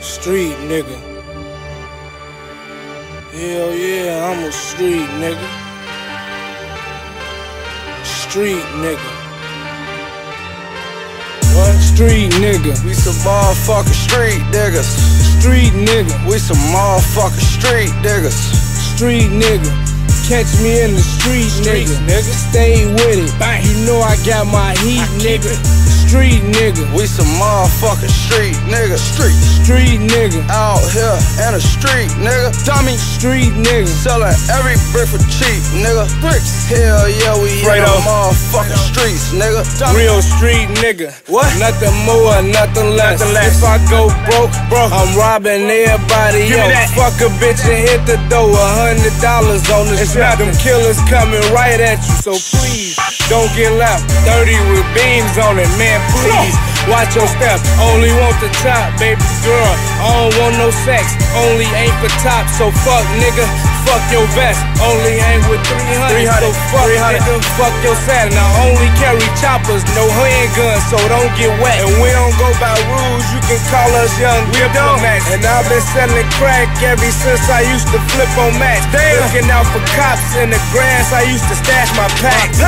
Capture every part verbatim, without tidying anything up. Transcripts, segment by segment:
Street nigga. Hell yeah, I'm a street nigga. Street nigga. What? Street nigga. We some motherfucking street niggas. Street nigga. We some motherfucking street niggas. Street nigga. Catch me in the street, street nigga. nigga. Stay with it. Bang. You know I got my heat, nigga. Street nigga. We some motherfucking street nigga. Street, street nigga. Out here in the street, nigga. Dummy, street nigga. Selling every brick for cheap, nigga. Bricks. Hell yeah, we in the motherfucking streets, nigga. Dummy. Real street nigga. What? Nothing more, nothing less. Nothing less. If I go broke, broke, I'm robbing everybody else. Fuck a bitch and hit the door. A hundred dollars on the street. Now them killers coming right at you, so please don't get left dirty with beams on it, man. Please watch your step. Only want the top, baby girl. I don't want no sex. Only ain't for top, so fuck nigga. Fuck your vest. Only ain't with three hundred, so fuck nigga. Fuck your saddle. I only carry choppers, no handguns, so don't get wet. And we don't go by rules. You can call us young diplomats. And I've been selling crack ever since I used to flip on mats. Looking out for cops in the grass, I used to stash my packs.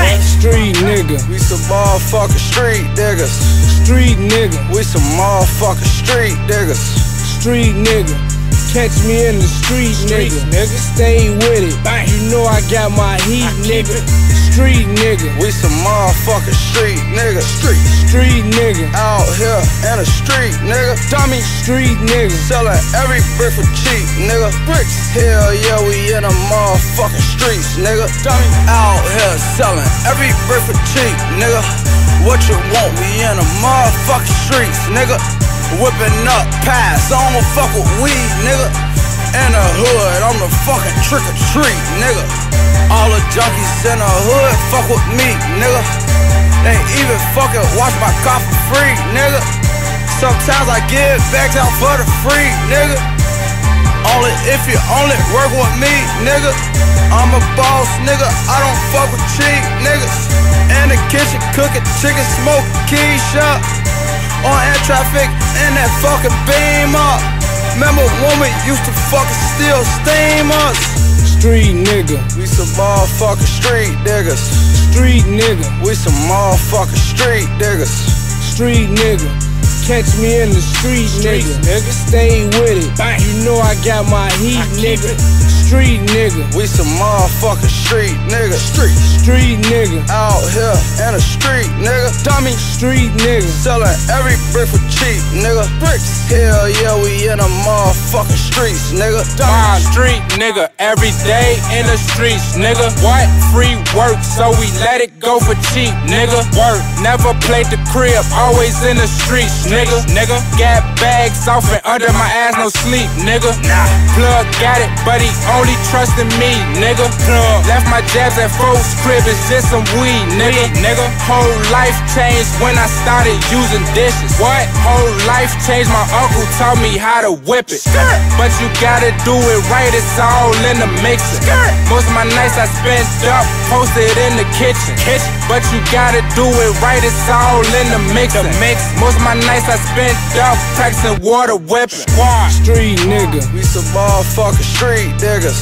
Street nigga. We some motherfucking street niggas. Street nigga. We some motherfucking street niggas. Street nigga. Catch me in the street, street nigga. nigga. Stay with it. Bang. You know I got my heat, nigga. Street nigga. We some motherfucking street nigga. Street, street nigga. Out here in the street, nigga. Dummy, street nigga. Selling every brick for cheap, nigga. Bricks. Hell yeah, we in the motherfucking streets, nigga. Dummy. Out here selling every brick for cheap, nigga. What you want? We in the motherfucking streets, nigga. Whipping up pass, I don't fuck with weed, nigga. In the hood, I'm the fucking trick or treat, nigga. All the junkies in the hood fuck with me, nigga. They even fucking watch my car for free, nigga. Sometimes I give back out for the free, nigga. Only if you only work with me, nigga. I'm a boss, nigga. I don't fuck with cheap niggas. In the kitchen cooking chicken, smoke Keisha. On air traffic in that fucking beam up. Remember woman used to fucking steal steam us. Street nigga. We some motherfucking street niggas. Street nigga. We some motherfucking street niggas. Street nigga. Catch me in the street, street nigga. nigga. Stay with it. Bang. You know I got my heat, nigga. Street nigga. We some motherfucking street nigga. Street, street nigga. Out here in the street, nigga. Dummy, street nigga. Selling every brick for cheap, nigga. Bricks. Hell yeah, we in the motherfucking streets, nigga. Dummy, street nigga. Every day in the streets, nigga. What? Free work, so we let it go for cheap, nigga. Work. Never played the crib, always in the streets, nigga, nigga. Got bags off and under my ass, no sleep, nigga. Nah. Plug got it, but he only trusting me, nigga. Plug left my jabs at folks' crib, it's just some weed, nigga, nigga. Whole life changed when I started using dishes. What? Whole life changed, my uncle taught me how to whip it. Skirt. But you gotta do it right, it's all in the mixer. Skirt. Most of my nights I spent up, posted in the kitchen. Kitchen. But you gotta do it right, it's all in the mixer. The mix. Most of my nights I spent off practicing water whipping. Street nigga. We some motherfucking street niggas.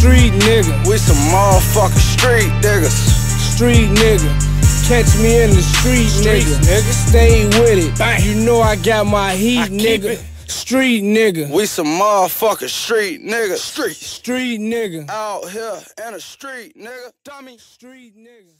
Street nigga. We some motherfucking street niggas. Street nigga. Catch me in the street, street nigga. nigga. Stay with it. Bang. You know I got my heat, I nigga. Street nigga. We some motherfucking street niggas. Street, street nigga. Out here in the street, nigga. Dummy, street nigga.